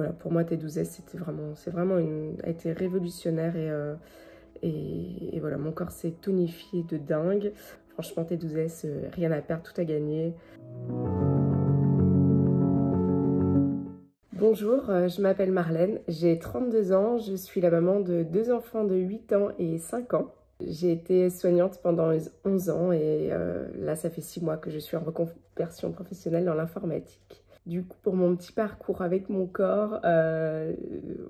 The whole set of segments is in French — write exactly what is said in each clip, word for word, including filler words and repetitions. voilà, pour moi T douze S c'était vraiment, c'est vraiment une, a été révolutionnaire et, euh, et, et voilà, mon corps s'est tonifié de dingue. Franchement T douze S, euh, rien à perdre, tout à gagner. Bonjour, je m'appelle Marlène, j'ai trente-deux ans, je suis la maman de deux enfants de huit ans et cinq ans. J'ai été soignante pendant onze ans et euh, là ça fait six mois que je suis en reconversion professionnelle dans l'informatique. Du coup pour mon petit parcours avec mon corps, euh,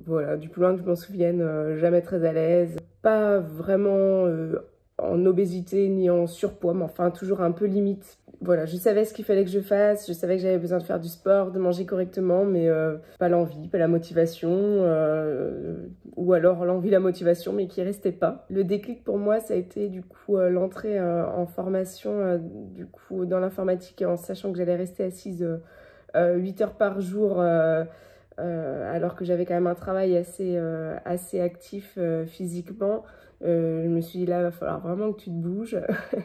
voilà, du plus loin que je m'en souvienne, euh, jamais très à l'aise, pas vraiment euh, en obésité ni en surpoids, mais enfin toujours un peu limite. Voilà, je savais ce qu'il fallait que je fasse, je savais que j'avais besoin de faire du sport, de manger correctement, mais euh, pas l'envie, pas la motivation, euh, ou alors l'envie, la motivation, mais qui restait pas. Le déclic pour moi, ça a été du coup euh, l'entrée euh, en formation euh, du coup dans l'informatique, en sachant que j'allais rester assise euh, euh, huit heures par jour, euh, euh, alors que j'avais quand même un travail assez, euh, assez actif euh, physiquement. Euh, je me suis dit là, il va falloir vraiment que tu te bouges, il va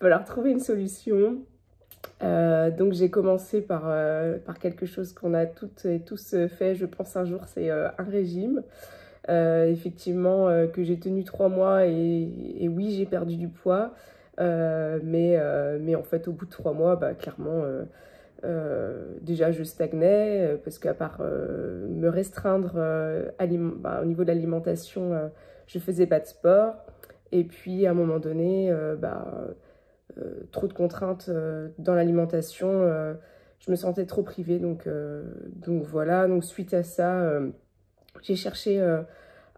falloir trouver une solution. Euh, donc j'ai commencé par, euh, par quelque chose qu'on a toutes et tous fait, je pense un jour, c'est euh, un régime. Euh, effectivement, euh, que j'ai tenu trois mois et, et oui, j'ai perdu du poids, euh, mais, euh, mais en fait, au bout de trois mois, bah, clairement, euh, euh, déjà je stagnais, parce qu'à part euh, me restreindre euh, bah, au niveau de l'alimentation, euh, je faisais pas de sport. Et puis à un moment donné, euh, bah, Euh, trop de contraintes euh, dans l'alimentation, euh, je me sentais trop privée, donc, euh, donc voilà, donc suite à ça, euh, j'ai cherché euh,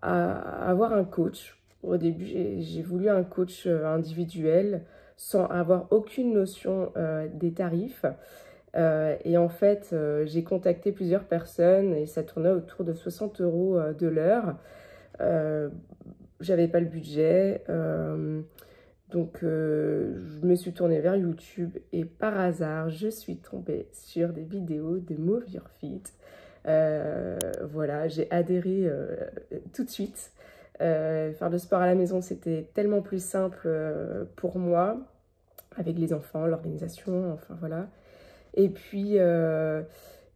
à, à avoir un coach. Au début, j'ai voulu un coach euh, individuel, sans avoir aucune notion euh, des tarifs, euh, et en fait, euh, j'ai contacté plusieurs personnes, et ça tournait autour de soixante euros euh, de l'heure. Euh, j'avais pas le budget, euh, Donc, euh, je me suis tournée vers YouTube et par hasard, je suis tombée sur des vidéos de Move Your Fit. Euh, voilà, j'ai adhéré euh, tout de suite. Euh, faire le sport à la maison, c'était tellement plus simple euh, pour moi, avec les enfants, l'organisation, enfin voilà. Et puis, euh,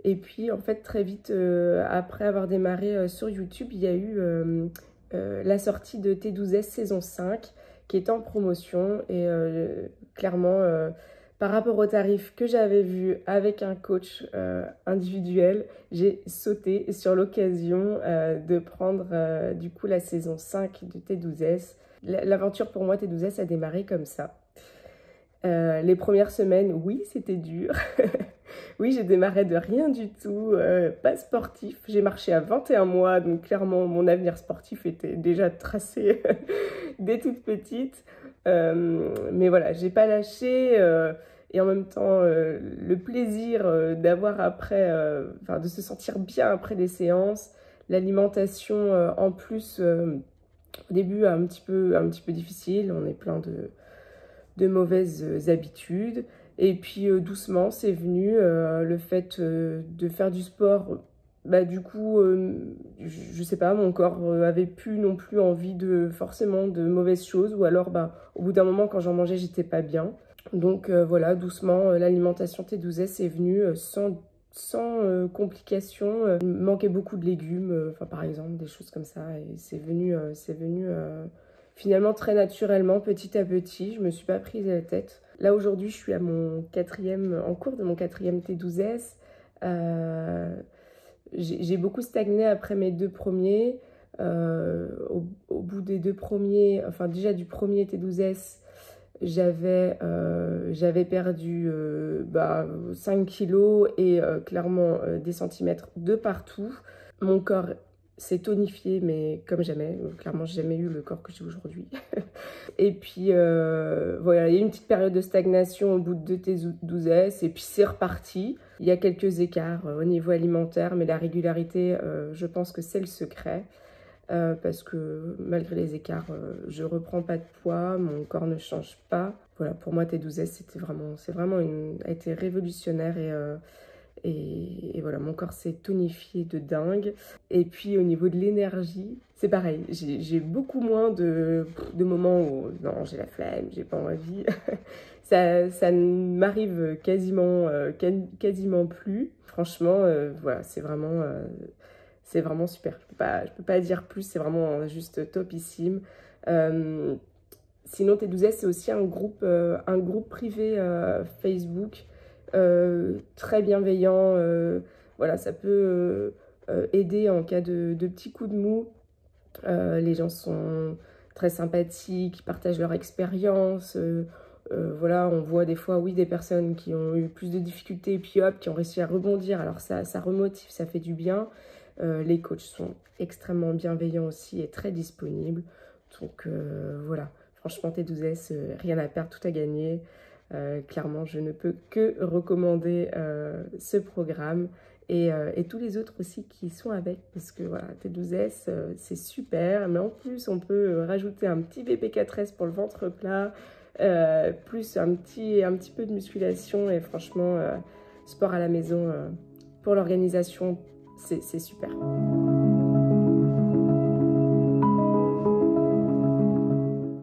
et puis, en fait, très vite, euh, après avoir démarré euh, sur YouTube, il y a eu euh, euh, la sortie de T douze S saison cinq, qui est en promotion et euh, clairement euh, par rapport au tarif que j'avais vu avec un coach euh, individuel, j'ai sauté sur l'occasion euh, de prendre euh, du coup la saison cinq de T douze S. L'aventure pour moi T douze S a démarré comme ça. Euh, les premières semaines, oui, c'était dur. Oui, je démarrais de rien du tout, euh, pas sportif. J'ai marché à vingt et un mois, donc clairement, mon avenir sportif était déjà tracé dès toute petite. Euh, mais voilà, j'ai pas lâché. Euh, et en même temps, euh, le plaisir euh, d'avoir après, euh, enfin, de se sentir bien après les séances. L'alimentation, euh, en plus, euh, au début, un petit peu, un petit peu difficile. On est plein de, de mauvaises habitudes. Et puis euh, doucement, c'est venu euh, le fait euh, de faire du sport. Bah, du coup, euh, je, je sais pas, mon corps euh, avait plus non plus envie de forcément de mauvaises choses. Ou alors, bah, au bout d'un moment, quand j'en mangeais, j'étais pas bien. Donc euh, voilà, doucement, euh, l'alimentation T douze S est venue euh, sans, sans euh, complications. Euh, il manquait beaucoup de légumes, enfin euh, par exemple, des choses comme ça. Et c'est venu, euh, c'est venu euh, finalement très naturellement, petit à petit. Je me suis pas prise à la tête. Là, aujourd'hui, je suis à mon quatrième, en cours de mon quatrième T douze S. Euh, j'ai beaucoup stagné après mes deux premiers. Euh, au, au bout des deux premiers, enfin déjà du premier T douze S, j'avais euh, j'avais perdu euh, bah, cinq kilos et euh, clairement euh, des centimètres de partout. Mon corps c'est tonifié, mais comme jamais. Clairement, j'ai jamais eu le corps que j'ai aujourd'hui. Et puis, euh, voilà, il y a eu une petite période de stagnation au bout de T douze S. Et puis, c'est reparti. Il y a quelques écarts euh, au niveau alimentaire, mais la régularité, euh, je pense que c'est le secret. Euh, parce que malgré les écarts, euh, je ne reprends pas de poids, mon corps ne change pas. Voilà, pour moi, T douze S, c'était vraiment, c'est vraiment une, a été révolutionnaire et... Euh, et, et voilà, mon corps s'est tonifié de dingue. Et puis au niveau de l'énergie, c'est pareil, j'ai beaucoup moins de, de moments où non, j'ai la flemme, j'ai pas envie. Ça, ça ne m'arrive quasiment, euh, quasiment plus. Franchement, euh, voilà, c'est vraiment, euh, c'est vraiment super. Je peux pas, je peux pas dire plus, c'est vraiment juste topissime. Euh, sinon, T douze S, c'est aussi un groupe, euh, un groupe privé euh, Facebook, euh, très bienveillant. Euh, voilà, ça peut euh, aider en cas de, de petits coups de mou. Euh, les gens sont très sympathiques, partagent leur expérience. Euh, Euh, voilà, on voit des fois, oui, des personnes qui ont eu plus de difficultés et puis hop, qui ont réussi à rebondir. Alors ça, ça remotive, ça fait du bien. Euh, les coachs sont extrêmement bienveillants aussi et très disponibles. Donc euh, voilà, franchement, T douze S, euh, rien à perdre, tout à gagner. Euh, clairement, je ne peux que recommander euh, ce programme et, euh, et tous les autres aussi qui sont avec. Parce que voilà, T douze S, euh, c'est super. Mais en plus, on peut rajouter un petit V P quatre S pour le ventre plat. Euh, plus un petit, un petit peu de musculation et franchement, euh, sport à la maison euh, pour l'organisation, c'est super.